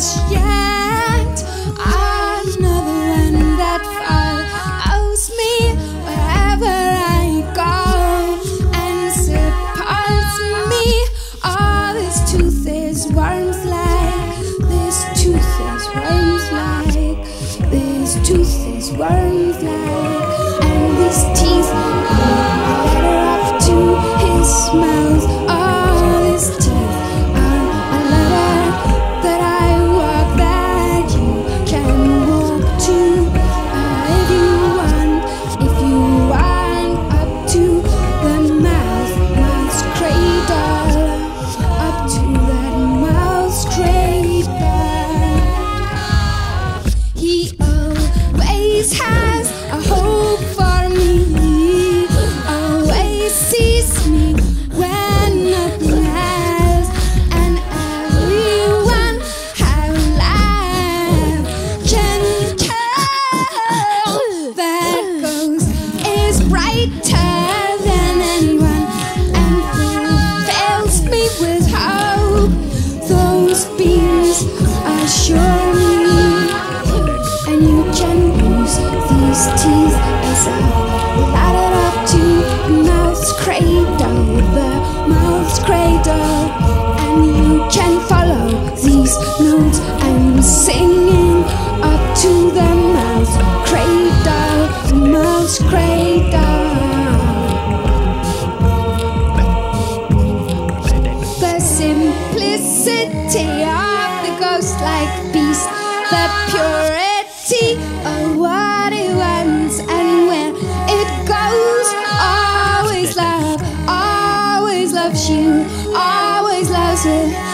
just yet. I'm not the one that follows me wherever I go and supports me. Oh, this tooth is worms like, this tooth is worms like, this tooth is worms like, and these teeth are better off to his mouth. Oh, this teeth. Has a hope for me, always sees me when nothing else, and everyone I love can tell that goes is brighter than anyone, and fills me with hope. Those beams assure me, and you can. These teeth as I light it up to mouth's cradle, the mouth's cradle, and you can follow these notes I'm singing up to the mouth's cradle, mouth's cradle. The simplicity of the ghost-like beast, the purity of what and when it goes, always love you, always loves it.